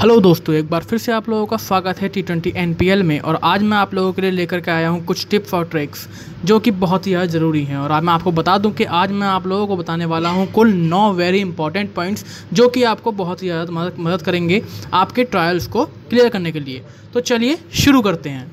Hello दोस्तों, एक बार फिर से आप लोगों का स्वागत है T20 NPL में। और आज मैं आप लोगों के लिए लेकर के आया हूं कुछ टिप्स और ट्रिक्स जो कि बहुत ही ज़्यादा ज़रूरी हैं। और आज मैं आपको बता दूं कि आज मैं आप लोगों को बताने वाला हूं कुल 9 वेरी इंपॉर्टेंट पॉइंट्स जो कि आपको बहुत ही ज़्यादा मदद करेंगे आपके ट्रायल्स को क्लियर करने के लिए। तो चलिए शुरू करते हैं।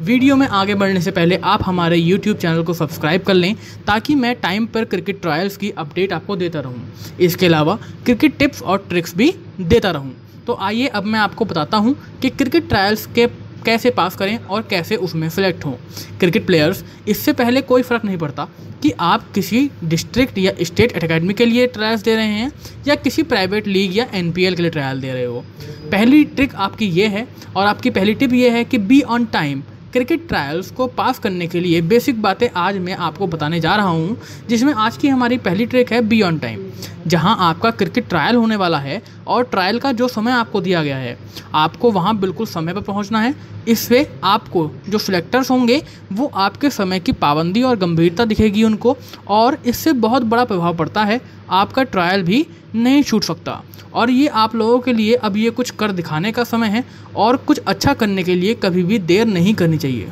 वीडियो में आगे बढ़ने से पहले आप हमारे YouTube चैनल को सब्सक्राइब कर लें ताकि मैं टाइम पर क्रिकेट ट्रायल्स की अपडेट आपको देता रहूं। इसके अलावा क्रिकेट टिप्स और ट्रिक्स भी देता रहूं। तो आइए अब मैं आपको बताता हूं कि क्रिकेट ट्रायल्स के कैसे पास करें और कैसे उसमें सेलेक्ट हों। क्रिकेट प्लेयर्स, इससे पहले कोई फ़र्क नहीं पड़ता कि आप किसी डिस्ट्रिक्ट या स्टेट अकेडमी के लिए ट्रायल्स दे रहे हैं या किसी प्राइवेट लीग या NPL के लिए ट्रायल दे रहे हो। पहली ट्रिक आपकी ये है और आपकी पहली टिप ये है कि be on time. Cricket trials को पास करने के लिए बेसिक बातें आज मैं आपको बताने जा रहा हूँ, जिसमें आज की हमारी पहली ट्रिक है बी ऑन टाइम। जहाँ आपका क्रिकेट ट्रायल होने वाला है और ट्रायल का जो समय आपको दिया गया है, आपको वहाँ बिल्कुल समय पर पहुँचना है। इससे आपको जो सिलेक्टर्स होंगे वो आपके समय की पाबंदी और गंभीरता दिखेगी उनको, और इससे बहुत बड़ा प्रभाव पड़ता है। आपका ट्रायल भी नहीं छूट सकता। और ये आप लोगों के लिए अब ये कुछ कर दिखाने का समय है और कुछ अच्छा करने के लिए कभी भी देर नहीं करनी चाहिए।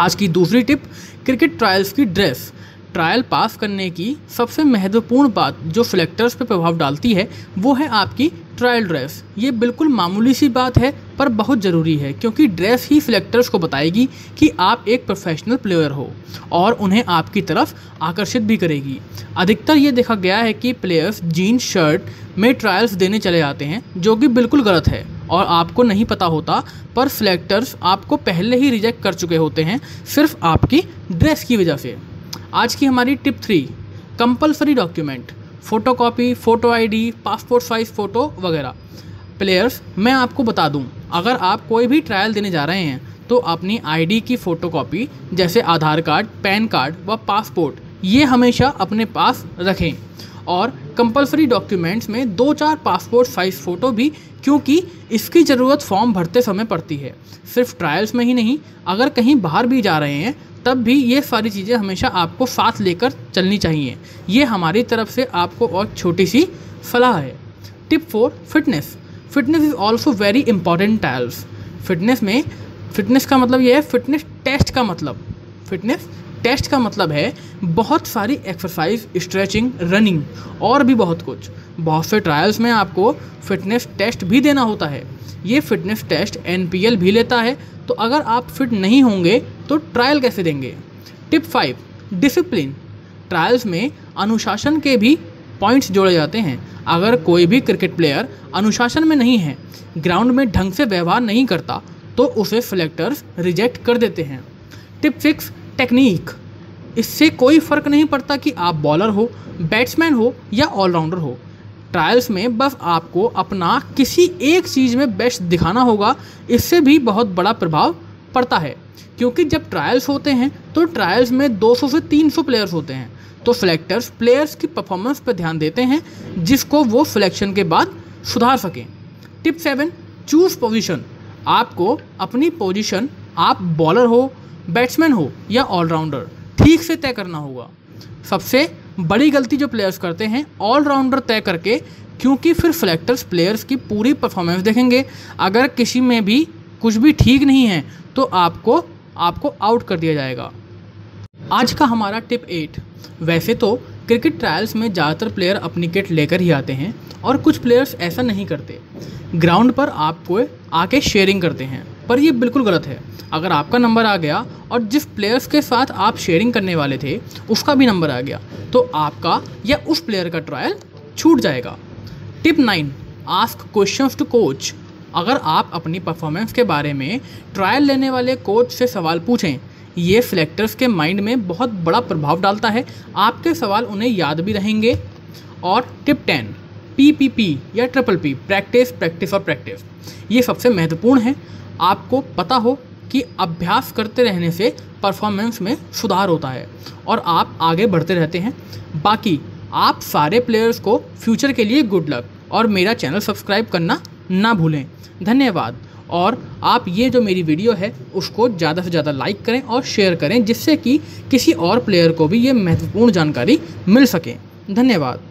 आज की दूसरी टिप, क्रिकेट ट्रायल्स की ड्रेस। ट्रायल पास करने की सबसे महत्वपूर्ण बात जो सिलेक्टर्स पर प्रभाव डालती है वो है आपकी ट्रायल ड्रेस। ये बिल्कुल मामूली सी बात है पर बहुत ज़रूरी है, क्योंकि ड्रेस ही सिलेक्टर्स को बताएगी कि आप एक प्रोफेशनल प्लेयर हो और उन्हें आपकी तरफ आकर्षित भी करेगी। अधिकतर ये देखा गया है कि प्लेयर्स जीन्स शर्ट में ट्रायल्स देने चले जाते हैं, जो कि बिल्कुल गलत है और आपको नहीं पता होता, पर सिलेक्टर्स आपको पहले ही रिजेक्ट कर चुके होते हैं सिर्फ आपकी ड्रेस की वजह से। आज की हमारी tip 3, compulsory document, photocopy, photo ID, passport size photo वगैरह। प्लेयर्स, मैं आपको बता दूं, अगर आप कोई भी ट्रायल देने जा रहे हैं तो अपनी आईडी की फ़ोटोकॉपी जैसे आधार कार्ड, पैन कार्ड व पासपोर्ट, ये हमेशा अपने पास रखें। और कंपलसरी डॉक्यूमेंट्स में 2-4 पासपोर्ट साइज़ फ़ोटो भी, क्योंकि इसकी ज़रूरत फॉर्म भरते समय पड़ती है। सिर्फ ट्रायल्स में ही नहीं, अगर कहीं बाहर भी जा रहे हैं तब भी ये सारी चीज़ें हमेशा आपको साथ लेकर चलनी चाहिए। ये हमारी तरफ से आपको और छोटी सी सलाह है। Tip 4, fitness. Fitness is also very important trials. Fitness का मतलब यह है, फिटनेस टेस्ट का मतलब है बहुत सारी एक्सरसाइज, स्ट्रेचिंग, रनिंग और भी बहुत कुछ। बहुत से ट्रायल्स में आपको फिटनेस टेस्ट भी देना होता है। ये फिटनेस टेस्ट NPL भी लेता है, तो अगर आप फिट नहीं होंगे तो ट्रायल कैसे देंगे। Tip 5, discipline. ट्रायल्स में अनुशासन के भी पॉइंट्स जोड़े जाते हैं। अगर कोई भी क्रिकेट प्लेयर अनुशासन में नहीं है, ग्राउंड में ढंग से व्यवहार नहीं करता, तो उसे सिलेक्टर्स रिजेक्ट कर देते हैं। Tip 6, technique. इससे कोई फ़र्क नहीं पड़ता कि आप बॉलर हो, बैट्समैन हो या ऑलराउंडर हो। ट्रायल्स में बस आपको अपना किसी एक चीज़ में बेस्ट दिखाना होगा। इससे भी बहुत बड़ा प्रभाव पड़ता है, क्योंकि जब ट्रायल्स होते हैं तो ट्रायल्स में 200 से 300 प्लेयर्स होते हैं, तो सिलेक्टर्स प्लेयर्स की परफॉर्मेंस पर ध्यान देते हैं, जिसको वो सिलेक्शन के बाद सुधार सकें। Tip 7, choose position. आपको अपनी पोजीशन, आप बॉलर हो, बैट्समैन हो या ऑलराउंडर, ठीक से तय करना होगा। सबसे बड़ी गलती जो प्लेयर्स करते हैं, ऑलराउंडर तय करके, क्योंकि फिर सिलेक्टर्स प्लेयर्स की पूरी परफॉर्मेंस देखेंगे। अगर किसी में भी कुछ भी ठीक नहीं है तो आपको आउट कर दिया जाएगा। आज का हमारा टिप 8। वैसे तो क्रिकेट ट्रायल्स में ज़्यादातर प्लेयर अपनी किट लेकर ही आते हैं और कुछ प्लेयर्स ऐसा नहीं करते, ग्राउंड पर आपको आके शेयरिंग करते हैं, पर ये बिल्कुल गलत है। अगर आपका नंबर आ गया और जिस प्लेयर्स के साथ आप शेयरिंग करने वाले थे उसका भी नंबर आ गया, तो आपका या उस प्लेयर का ट्रायल छूट जाएगा। Tip 9, ask questions to coach. अगर आप अपनी परफॉर्मेंस के बारे में ट्रायल लेने वाले कोच से सवाल पूछें, ये सिलेक्टर्स के माइंड में बहुत बड़ा प्रभाव डालता है। आपके सवाल उन्हें याद भी रहेंगे। और टिप 10, PPP या PPP, प्रैक्टिस, प्रैक्टिस और प्रैक्टिस। ये सबसे महत्वपूर्ण है। आपको पता हो कि अभ्यास करते रहने से परफॉर्मेंस में सुधार होता है और आप आगे बढ़ते रहते हैं। बाकी आप सारे प्लेयर्स को फ्यूचर के लिए गुड लक, और मेरा चैनल सब्सक्राइब करना ना भूलें। धन्यवाद। और आप ये जो मेरी वीडियो है उसको ज़्यादा से ज़्यादा लाइक करें और शेयर करें, जिससे कि किसी और प्लेयर को भी ये महत्वपूर्ण जानकारी मिल सके। धन्यवाद।